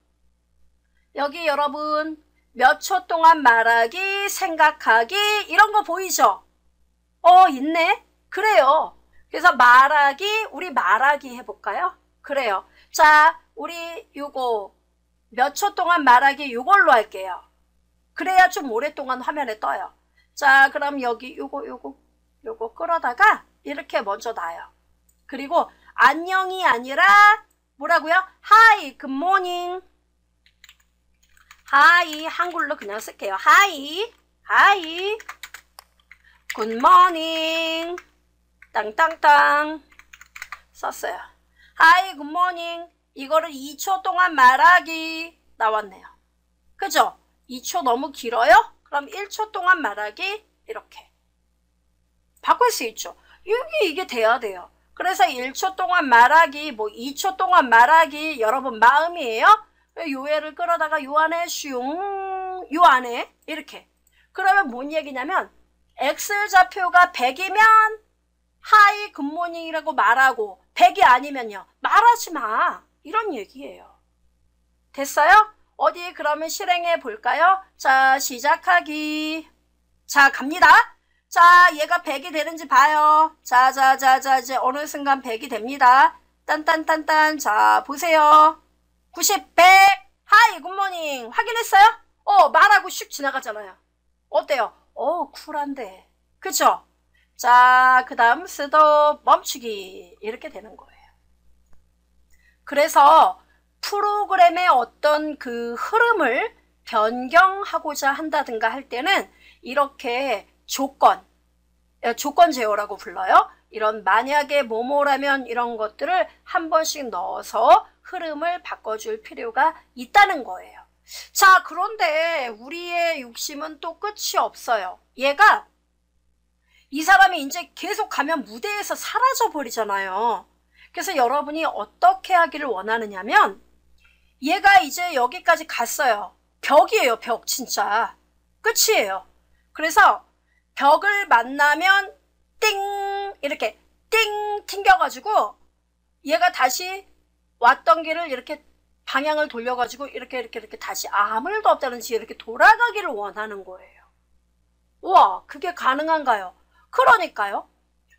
여기 여러분 몇 초 동안 말하기, 생각하기 이런 거 보이죠? 어, 있네. 그래요. 그래서 말하기, 우리 말하기 해볼까요? 그래요. 자, 우리 요거 몇 초 동안 말하기 요걸로 할게요. 그래야 좀 오랫동안 화면에 떠요. 자, 그럼 여기 요거 요거 요거 끌어다가 이렇게 먼저 놔요. 그리고 안녕이 아니라 뭐라고요? 하이, 굿모닝. 하이, 한글로 그냥 쓸게요. 하이, 하이, 굿모닝, 땅땅땅 썼어요. 하이, 굿모닝. 이거를 이 초 동안 말하기 나왔네요. 그죠? 이 초 너무 길어요? 그럼 일 초 동안 말하기 이렇게. 바꿀 수 있죠. 이게 이게 돼야 돼요. 그래서 일 초 동안 말하기, 뭐 이 초 동안 말하기 여러분 마음이에요. 요 애를 끌어다가 요 안에 슝, 요 안에 이렇게. 그러면 뭔 얘기냐면 x좌표가 백이면 하이, 굿모닝이라고 말하고 백이 아니면요. 말하지 마. 이런 얘기예요. 됐어요? 어디 그러면 실행해 볼까요? 자, 시작하기. 자, 갑니다. 자, 얘가 백이 되는지 봐요. 자, 자, 자, 자, 이제 어느 순간 백이 됩니다. 딴딴딴딴. 자, 보세요. 구십, 백. 하이, 굿모닝. 확인했어요? 어, 말하고 슉 지나갔잖아요. 어때요? 어, 쿨한데. 그쵸? 자, 그 다음 스톱, 멈추기. 이렇게 되는 거예요. 그래서 프로그램의 어떤 그 흐름을 변경하고자 한다든가 할 때는 이렇게 조건, 조건 제어라고 불러요. 이런 만약에 뭐뭐라면 이런 것들을 한 번씩 넣어서 흐름을 바꿔줄 필요가 있다는 거예요. 자, 그런데 우리의 욕심은 또 끝이 없어요. 얘가 이 사람이 이제 계속 가면 무대에서 사라져 버리잖아요. 그래서 여러분이 어떻게 하기를 원하느냐면, 얘가 이제 여기까지 갔어요. 벽이에요, 벽. 진짜 끝이에요. 그래서 벽을 만나면 띵 이렇게 띵 튕겨가지고 얘가 다시 왔던 길을 이렇게 방향을 돌려가지고 이렇게 이렇게 이렇게 다시 아무 일도 없다는 지 이렇게 돌아가기를 원하는 거예요. 우와, 그게 가능한가요? 그러니까요.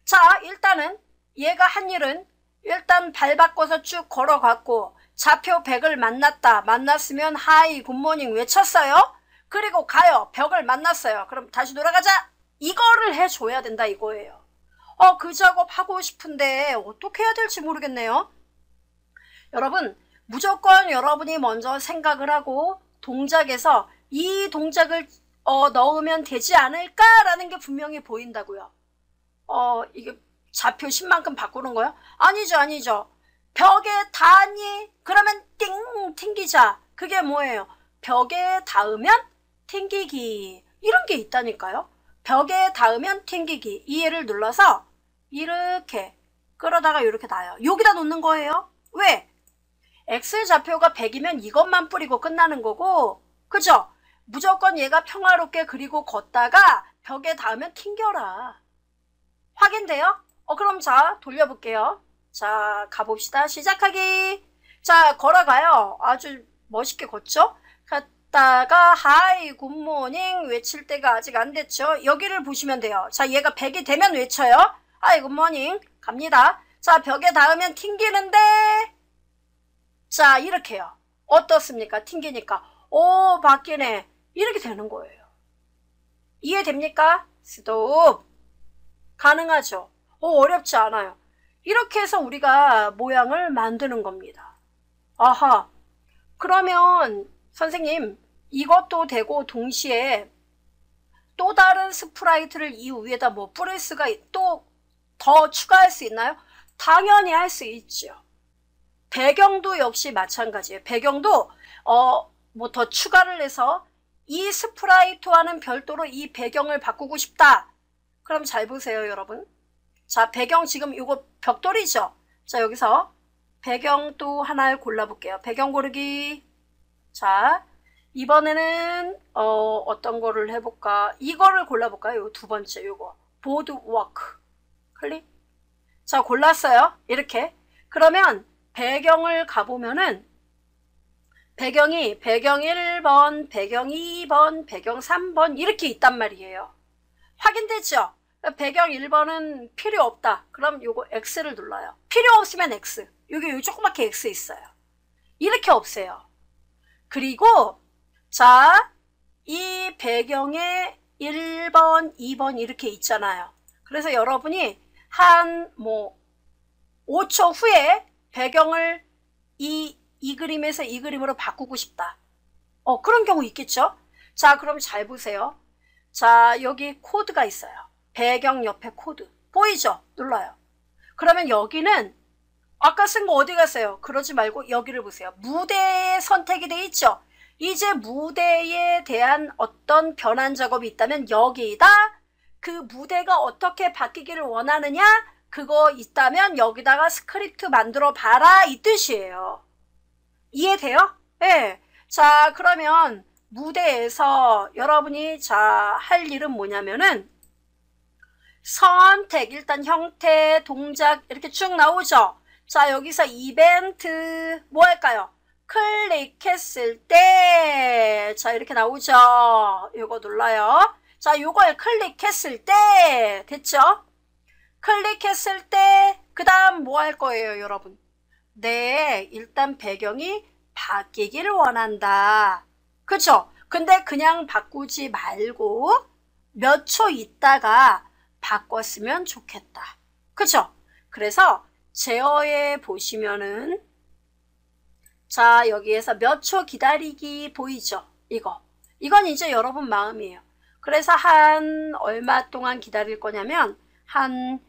자, 일단은 얘가 한 일은 일단 발 바꿔서 쭉 걸어갔고, 좌표 백을 만났다. 만났으면 하이 굿모닝 외쳤어요. 그리고 가요. 벽을 만났어요. 그럼 다시 돌아가자. 이거를 해줘야 된다 이거예요. 어, 그 작업 하고 싶은데 어떻게 해야 될지 모르겠네요. 여러분, 무조건 여러분이 먼저 생각을 하고 동작에서 이 동작을 어, 넣으면 되지 않을까라는 게 분명히 보인다고요. 어, 이게 좌표 십만큼 바꾸는 거야? 아니죠, 아니죠. 벽에 닿니? 그러면 띵! 튕기자. 그게 뭐예요? 벽에 닿으면 튕기기. 이런 게 있다니까요. 벽에 닿으면 튕기기. 이 얘를 눌러서 이렇게 끌어다가 이렇게 놔요. 여기다 놓는 거예요. 왜? X좌표가 백이면 이것만 뿌리고 끝나는 거고, 그죠? 무조건 얘가 평화롭게 그리고 걷다가 벽에 닿으면 튕겨라. 확인돼요? 어, 그럼 자, 돌려볼게요. 자, 가봅시다. 시작하기. 자, 걸어가요. 아주 멋있게 걷죠? 갔다가 하이 굿모닝 외칠 때가 아직 안 됐죠? 여기를 보시면 돼요. 자, 얘가 백이 되면 외쳐요. 하이 굿모닝 갑니다. 자, 벽에 닿으면 튕기는데, 자, 이렇게요. 어떻습니까? 튕기니까 오, 바뀌네. 이렇게 되는 거예요. 이해됩니까? 스톱. 가능하죠? 오, 어렵지 않아요. 이렇게 해서 우리가 모양을 만드는 겁니다. 아하, 그러면 선생님, 이것도 되고 동시에 또 다른 스프라이트를 이 위에다 뭐 뿌릴 수가 또 더 추가할 수 있나요? 당연히 할 수 있죠. 배경도 역시 마찬가지예요. 배경도 어, 뭐 더 추가를 해서 이 스프라이트와는 별도로 이 배경을 바꾸고 싶다. 그럼 잘 보세요, 여러분. 자, 배경 지금 이거 벽돌이죠? 자, 여기서 배경 또 하나를 골라볼게요. 배경 고르기. 자, 이번에는 어, 어떤 거를 해볼까? 이거를 골라볼까요? 요 두 번째 요거. 보드워크. 클릭. 자, 골랐어요. 이렇게. 그러면 배경을 가보면은 배경이 배경 일 번, 배경 이 번, 배경 삼 번 이렇게 있단 말이에요. 확인됐죠? 배경 일 번은 필요 없다. 그럼 요거 X를 눌러요. 필요 없으면 X. 요게 요 조그맣게 X 있어요. 이렇게 없애요. 그리고 자, 이 배경에 일 번, 이 번 이렇게 있잖아요. 그래서 여러분이 한 뭐 오 초 후에 배경을 이, 이 그림에서 이 그림으로 바꾸고 싶다. 어, 그런 경우 있겠죠? 자, 그럼 잘 보세요. 자, 여기 코드가 있어요. 배경 옆에 코드 보이죠? 눌러요. 그러면 여기는 아까 쓴 거 어디 갔어요? 그러지 말고 여기를 보세요. 무대에 선택이 돼 있죠? 이제 무대에 대한 어떤 변환 작업이 있다면 여기다, 그 무대가 어떻게 바뀌기를 원하느냐 그거 있다면 여기다가 스크립트 만들어 봐라 이 뜻이에요. 이해돼요? 예. 네. 자, 그러면 무대에서 여러분이 자, 할 일은 뭐냐면은 선택, 일단 형태, 동작 이렇게 쭉 나오죠. 자, 여기서 이벤트 뭐 할까요? 클릭했을 때, 자, 이렇게 나오죠. 요거 눌러요. 자, 요걸 클릭했을 때 됐죠? 클릭했을 때 그 다음 뭐 할 거예요, 여러분? 네, 일단 배경이 바뀌기를 원한다. 그쵸? 근데 그냥 바꾸지 말고 몇 초 있다가 바꿨으면 좋겠다. 그죠? 그래서 제어에 보시면은 자, 여기에서 몇 초 기다리기 보이죠? 이거. 이건 이제 여러분 마음이에요. 그래서 한 얼마 동안 기다릴 거냐면 한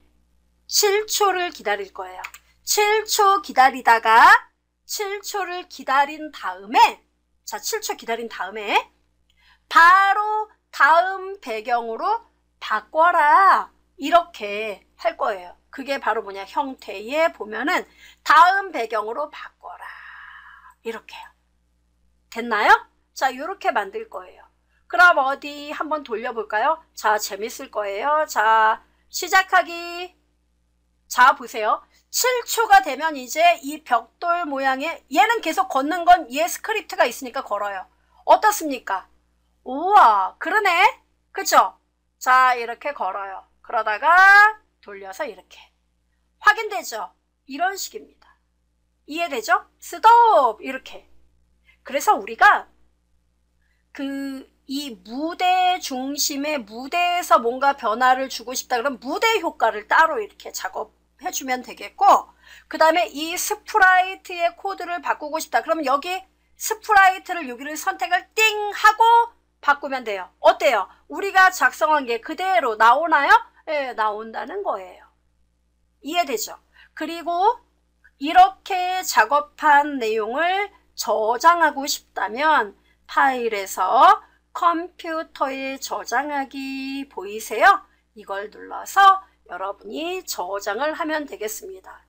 칠 초를 기다릴 거예요. 칠 초 기다리다가 칠 초를 기다린 다음에 자, 칠 초 기다린 다음에 바로 다음 배경으로 바꿔라. 이렇게 할 거예요. 그게 바로 뭐냐, 형태에 보면은 다음 배경으로 바꿔라. 이렇게요. 됐나요? 자, 이렇게 만들 거예요. 그럼 어디 한번 돌려볼까요? 자, 재밌을 거예요. 자, 시작하기. 자, 보세요. 칠 초가 되면 이제 이 벽돌 모양의, 얘는 계속 걷는 건 얘 스크립트가 있으니까 걸어요. 어떻습니까? 우와, 그러네. 그쵸? 자, 이렇게 걸어요. 그러다가 돌려서 이렇게. 확인되죠? 이런 식입니다. 이해되죠? 스톱! 이렇게. 그래서 우리가 그 이 무대 중심의 무대에서 뭔가 변화를 주고 싶다 그러면 무대 효과를 따로 이렇게 작업해주면 되겠고, 그 다음에 이 스프라이트의 코드를 바꾸고 싶다 그러면 여기 스프라이트를 여기를 선택을 띵 하고 바꾸면 돼요. 어때요? 우리가 작성한 게 그대로 나오나요? 예, 나온다는 거예요. 이해되죠? 그리고 이렇게 작업한 내용을 저장하고 싶다면 파일에서 컴퓨터에 저장하기 보이세요? 이걸 눌러서 여러분이 저장을 하면 되겠습니다.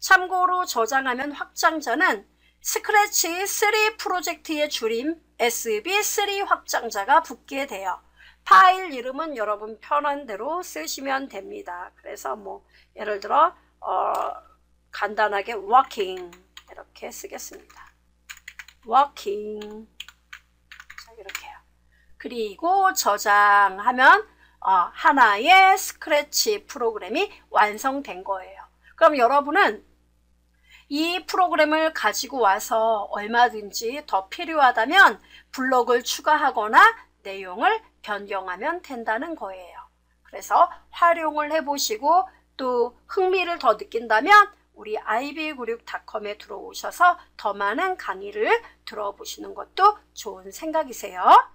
참고로 저장하면 확장자는 스크래치 쓰리 프로젝트의 줄임 에스비 쓰리 확장자가 붙게 돼요. 파일 이름은 여러분 편한 대로 쓰시면 됩니다. 그래서 뭐 예를 들어 어, 간단하게 워킹 이렇게 쓰겠습니다. 워킹 이렇게요. 그리고 저장하면 어, 하나의 스크래치 프로그램이 완성된 거예요. 그럼 여러분은 이 프로그램을 가지고 와서 얼마든지 더 필요하다면 블록을 추가하거나 내용을 변경하면 된다는 거예요. 그래서 활용을 해보시고 또 흥미를 더 느낀다면 우리 아이비구십육닷컴에 들어오셔서 더 많은 강의를 들어보시는 것도 좋은 생각이세요.